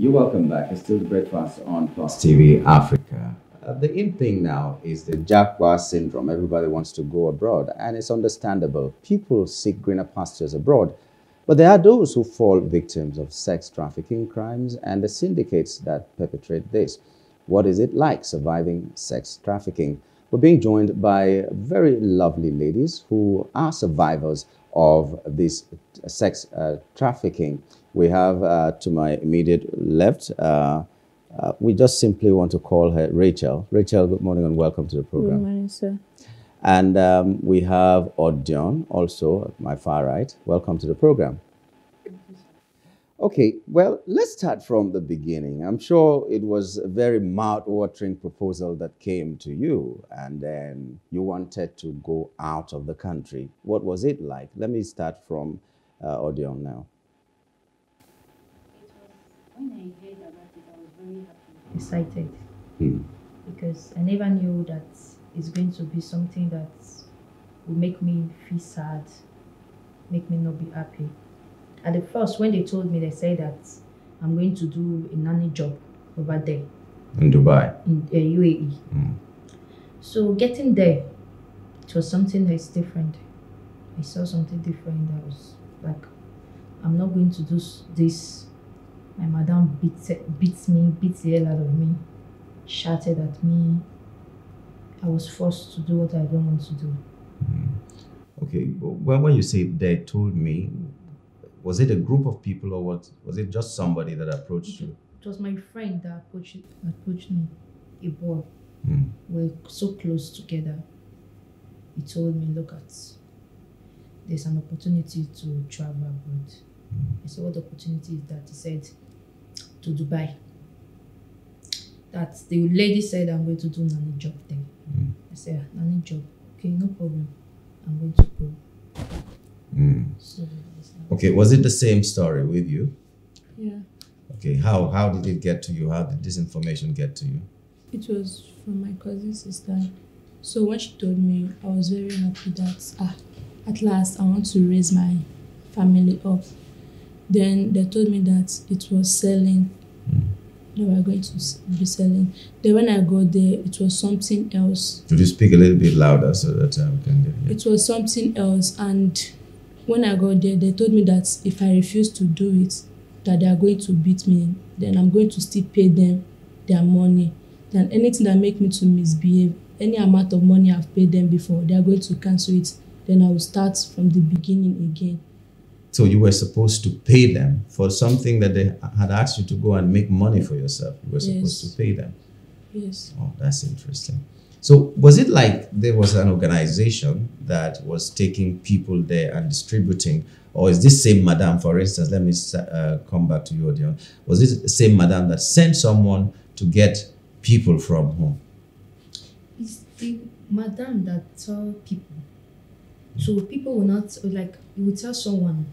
You're welcome back. It's still The Breakfast on Plus TV Africa. The in thing now is the Jaguar syndrome. Everybody wants to go abroad, and it's understandable. People seek greener pastures abroad, but there are those who fall victims of sex trafficking crimes and the syndicates that perpetrate this. What is it like surviving sex trafficking? We're being joined by very lovely ladies who are survivors of this sex trafficking. We have to my immediate left, we just simply want to call her Rachel. Rachel, good morning and welcome to the program. Good morning, sir. And we have Odion also at my far right. Welcome to the program. Okay, well, let's start from the beginning. I'm sure it was a very mouth-watering proposal that came to you, and then you wanted to go out of the country. What was it like? Let me start from Odion now. When I heard about it, I was very happy, excited, because I never knew that it's going to be something that will make me feel sad, make me not be happy. At the first, when they told me, they said that I'm going to do a nanny job over there. In Dubai? In UAE. So getting there, it was something that's different. I saw something different. I was like, I'm not going to do this. My madam beats the hell out of me, shouted at me. I was forced to do what I don't want to do. Okay, well, when you say they told me, was it a group of people or what? Was it just somebody that approached you? It was my friend that approached me, a boy. We're so close together. He told me, look, at there's an opportunity to travel abroad. I said, what opportunity is that? He said, to Dubai. That the lady said, I'm going to do nanny job there. I said, nanny job, okay, no problem. I'm going to go. So, okay, was it the same story with you? Yeah. Okay, how did it get to you? How did this information get to you? It was from my cousin's sister. So when she told me, I was very happy that at last I want to raise my family up. Then they told me that it was selling. They were going to be selling. Then when I got there, it was something else. Could you speak a little bit louder so that we can get it? It was something else, and when I got there, they told me that if I refuse to do it, that they are going to beat me. Then I'm going to still pay them their money. Then anything that makes me to misbehave, any amount of money I've paid them before, they are going to cancel it. Then I will start from the beginning again. So you were supposed to pay them for something that they had asked you to go and make money for yourself. You were supposed to pay them. Yes. Oh, that's interesting. So was it like there was an organization that was taking people there and distributing, or is this same madam, for instance, let me come back to you, Odion. Was this the same madam that sent someone to get people from home? It's the madam that saw people. So people will not, like, you will tell someone.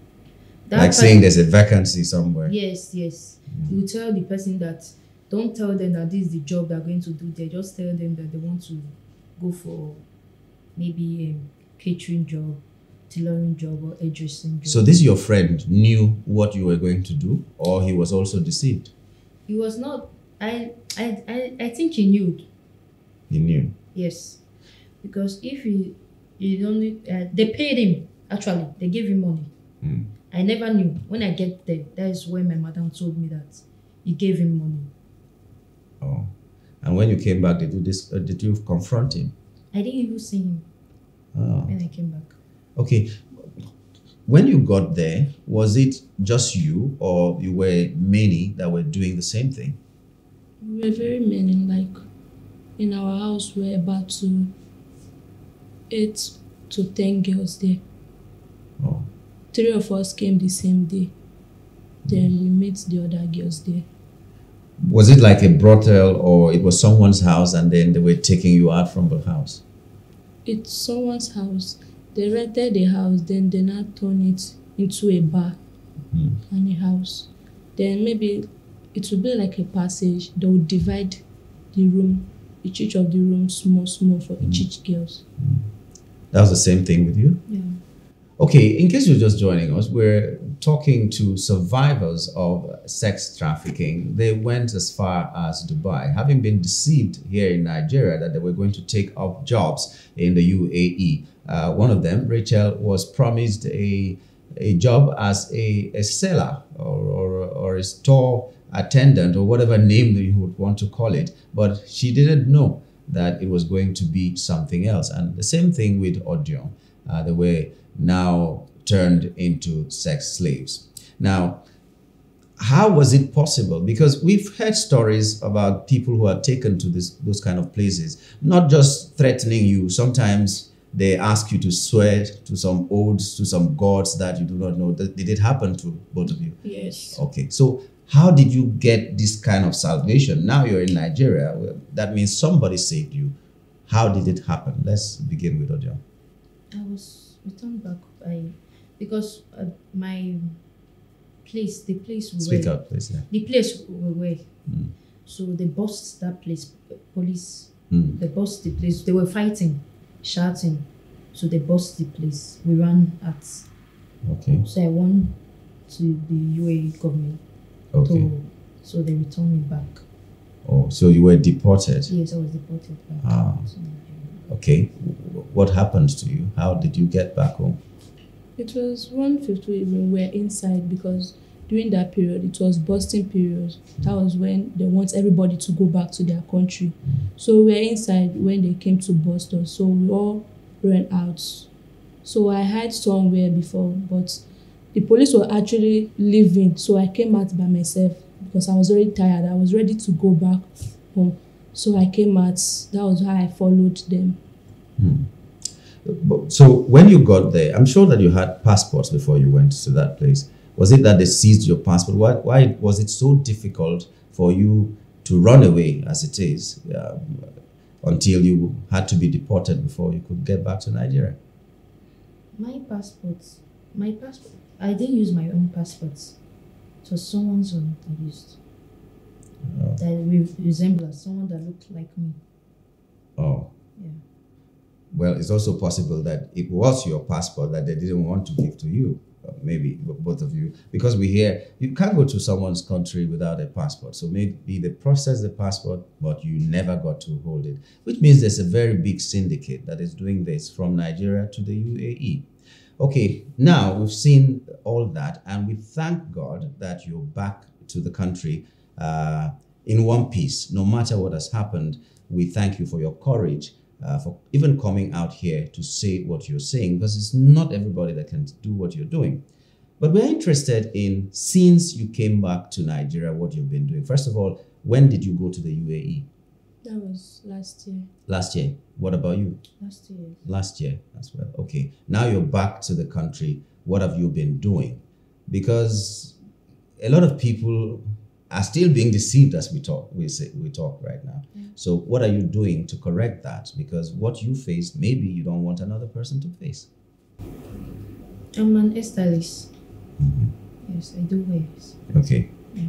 That like saying there's a vacancy somewhere. Yes, yes. You will tell the person that, don't tell them that this is the job they're going to do. They just tell them that they want to go for maybe a catering job, tailoring job, or hairdressing job. So this your friend knew what you were going to do, or he was also deceived? He was not. I think he knew. He knew? Yes. Because if he don't, they paid him, actually. They gave him money. I never knew. When I get there, that is when my madam told me that he gave him money. Oh. And when you came back, did you confront him? I didn't even see him when I came back. Okay. When you got there, was it just you or you were many that were doing the same thing? We were very many. Like, in our house, we were about 8 to 10 girls there. Oh. 3 of us came the same day. Then we met the other girls there. Was it like a brothel, or it was someone's house and then they were taking you out from the house? It's someone's house. They rented the house, then they now turned it into a bar and a house. Then maybe it would be like a passage. They would divide the room, each of the rooms, small for each girls. That was the same thing with you? Yeah. Okay, in case you're just joining us, we're talking to survivors of sex trafficking, they went as far as Dubai, having been deceived here in Nigeria that they were going to take up jobs in the UAE. One of them, Rachel, was promised a job as a seller or a store attendant or whatever name that you would want to call it, but she didn't know that it was going to be something else. And the same thing with Odion. They were now turned into sex slaves. Now, how was it possible? Because we've heard stories about people who are taken to those kind of places, not just threatening you. Sometimes they ask you to swear to some oaths, to some gods that you do not know. Did it happen to both of you? Yes. Okay, so how did you get this kind of salvation? Now you're in Nigeria. Well, that means somebody saved you. How did it happen? Let's begin with Odion. I was returned back because my place, the place we were. Speak up, please. Yeah. The place we were. Mm. So they bust that place, police. Mm. They bust the place. They were fighting, shouting. So they bust the place. We ran at. Okay. So I won to the UAE government. Okay. So they returned me back. Oh, so you were deported? Yes, I was deported back. Ah. Okay. What happened to you? How did you get back home? It was 1:50 when we were inside, because during that period, it was busting period. That was when they want everybody to go back to their country. So we were inside when they came to Boston. So we all ran out. So I hid somewhere before, but the police were actually leaving. So I came out by myself because I was already tired. I was ready to go back home. So I came out. That was how I followed them. Hmm. So when you got there, I'm sure that you had passports before you went to that place. Was it that they seized your passport? Why was it so difficult for you to run away as it is until you had to be deported before you could get back to Nigeria? My passport, I didn't use my own passports. It was someone's own I used. Oh. That resembled someone that looked like me. Oh. Yeah. Well, it's also possible that it was your passport that they didn't want to give to you, maybe both of you, because we hear you can't go to someone's country without a passport. So maybe they processed the passport, but you never got to hold it, which means there's a very big syndicate that is doing this from Nigeria to the UAE. Okay, now we've seen all that, and we thank God that you're back to the country in one piece. No matter what has happened, we thank you for your courage. For even coming out here to say what you're saying, because it's not everybody that can do what you're doing. But we're interested in, since you came back to Nigeria, what you've been doing. First of all, when did you go to the UAE? That was last year. Last year. What about you? Last year. Last year as well. Okay. Now you're back to the country. What have you been doing? Because a lot of people are still being deceived as we talk right now. Yeah. So what are you doing to correct that? Because what you faced, maybe you don't want another person to face. I'm an stylist. Mm-hmm. Yes, I do waves. Okay. Yeah.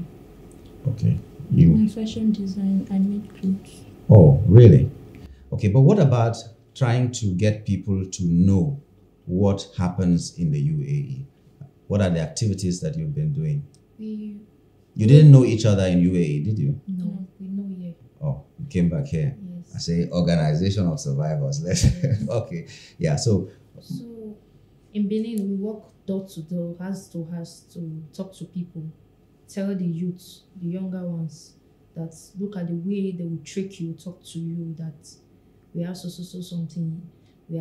Okay. You. In fashion design, I make clothes. Oh, really? Okay, but what about trying to get people to know what happens in the UAE? What are the activities that you've been doing? You didn't know each other in UAE, did you? No, we know here. Oh, you came back here. Yes. I say Organization of Survivors. Yes. Okay, yeah. So in Benin, we walk door to door, house to house, to talk to people, tell the youth, the younger ones, that look at the way they will trick you, talk to you, that we have so something. We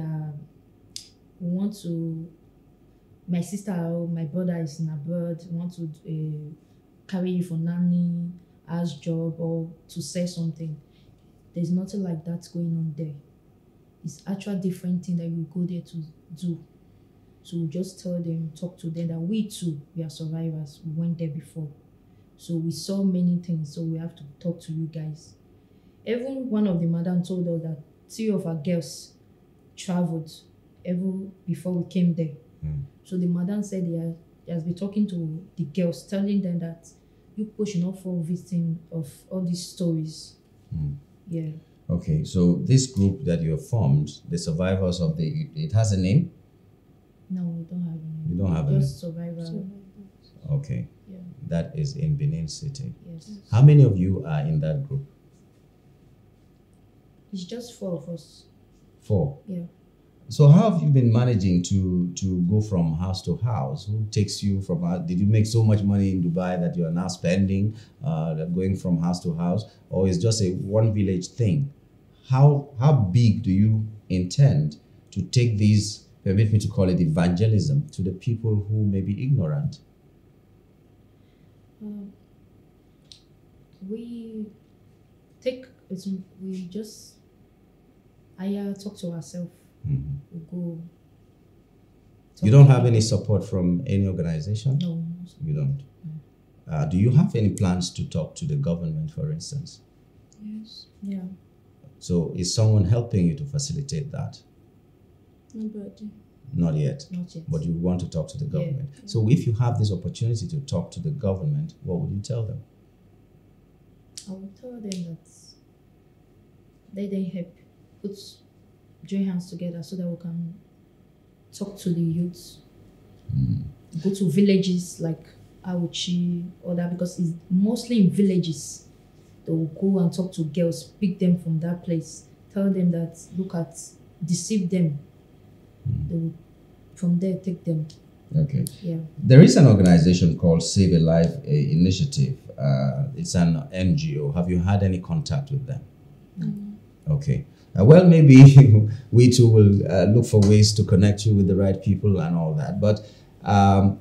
want to. My sister or my brother is in abroad. We want to. Carry you for nanny, as job, or to say something. There's nothing like that going on there. It's actually different thing that you go there to do. So we just tell them, talk to them that we too, we are survivors. We went there before. So we saw many things, so we have to talk to you guys. Even one of the madam told us that 3 of our girls traveled even before we came there. Mm. So the madam said they are. He has been talking to the girls, telling them that you should not fall victim of all these stories. Mm. Yeah. Okay, so this group that you have formed, the survivors of the, it has a name? No, we don't have a name. You don't have a name? Just survivors. Okay. Yeah. That is in Benin City. Yes. How many of you are in that group? It's just 4 of us. 4? Yeah. So how have you been managing to go from house to house? Who takes you from house? Did you make so much money in Dubai that you are now spending, going from house to house? Or is just a one village thing? How big do you intend to take these, permit me to call it evangelism, to the people who may be ignorant? I talk to ourselves. Mm-hmm. We'll go. You don't have any support from any organization? No. You don't? No. Do you have any plans to talk to the government, for instance? Yes. Yeah. So is someone helping you to facilitate that? Nobody. Not yet. Not yet. But you want to talk to the government. Yeah. So if you have this opportunity to talk to the government, what would you tell them? I would tell them that they help put join hands together so that we can talk to the youths, go to villages like Awuchi or that, because it's mostly in villages. They will go and talk to girls, pick them from that place, tell them that, deceive them. They will, from there, take them. Okay. Yeah. There is an organization called Save a Life Initiative. It's an NGO. Have you had any contact with them? No. Okay. Well, maybe we too will look for ways to connect you with the right people and all that. But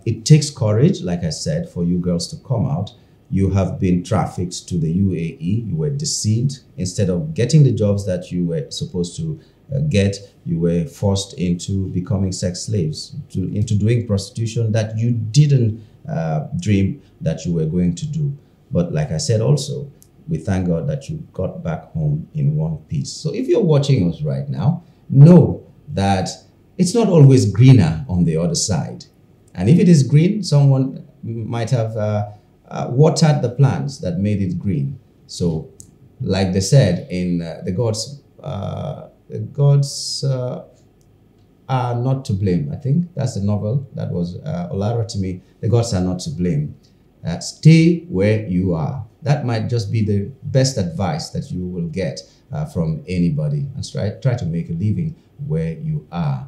it takes courage, like I said, for you girls to come out. You have been trafficked to the UAE. You were deceived. Instead of getting the jobs that you were supposed to get, you were forced into becoming sex slaves, into doing prostitution that you didn't dream that you were going to do. But like I said also, we thank God that you got back home in one piece. So if you're watching us right now, know that it's not always greener on the other side. And if it is green, someone might have watered the plants that made it green. So like they said in The Gods Are Not to Blame, I think. That's the novel that was Olarotimi. The Gods Are Not to Blame. Stay where you are. That might just be the best advice that you will get from anybody. And try to make a living where you are.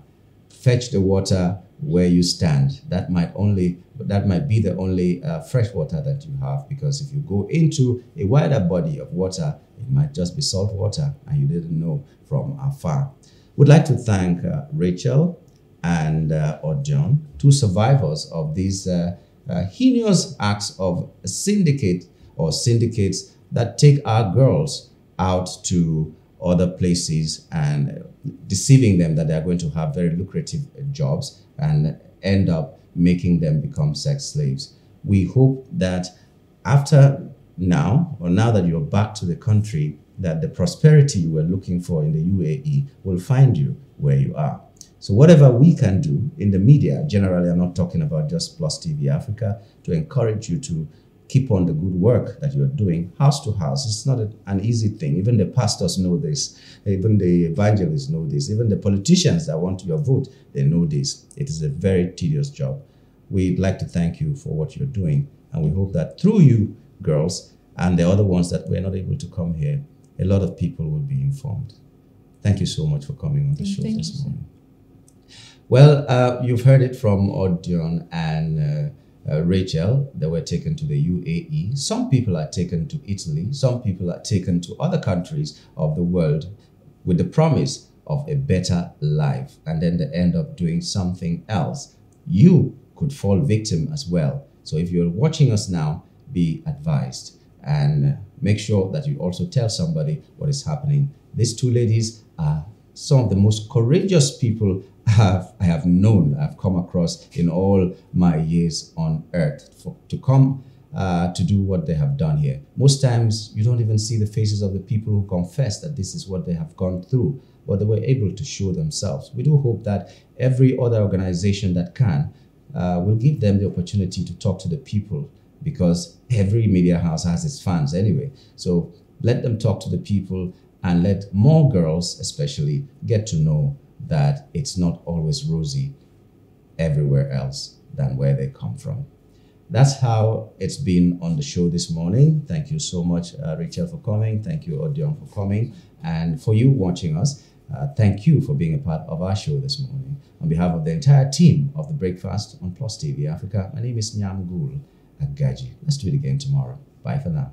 Fetch the water where you stand. That might be the only fresh water that you have, because if you go into a wider body of water, it might just be salt water and you didn't know from afar. We'd like to thank Rachel and Odjon, 2 survivors of these heinous acts of syndicates that take our girls out to other places and deceiving them that they are going to have very lucrative jobs and end up making them become sex slaves. We hope that after now, or now that you're back to the country, that the prosperity you were looking for in the UAE will find you where you are. So whatever we can do in the media, generally I'm not talking about just Plus TV Africa, to encourage you to keep on the good work that you're doing house to house. It's not an easy thing. Even the pastors know this. Even the evangelists know this. Even the politicians that want your vote, they know this. It is a very tedious job. We'd like to thank you for what you're doing. And we hope that through you, girls, and the other ones that were not able to come here, a lot of people will be informed. Thank you so much for coming on the show this morning. Well, you've heard it from Odjon and Rachel. They were taken to the UAE. Some people are taken to Italy. Some people are taken to other countries of the world with the promise of a better life. And then they end up doing something else. You could fall victim as well. So if you're watching us now, be advised. And make sure that you also tell somebody what is happening. These 2 ladies are some of the most courageous people I have known, I've come across in all my years on earth, to come to do what they have done here. Most times you don't even see the faces of the people who confess that this is what they have gone through, but they were able to show themselves. We do hope that every other organization that can will give them the opportunity to talk to the people, because every media house has its fans anyway. So let them talk to the people and let more girls especially get to know that it's not always rosy everywhere else than where they come from. That's how it's been on the show this morning. Thank you so much, Rachel, for coming. Thank you, Odion, for coming. And for you watching us, thank you for being a part of our show this morning. On behalf of the entire team of The Breakfast on Plus TV Africa, my name is Nyamgul at Gaji. Let's do it again tomorrow. Bye for now.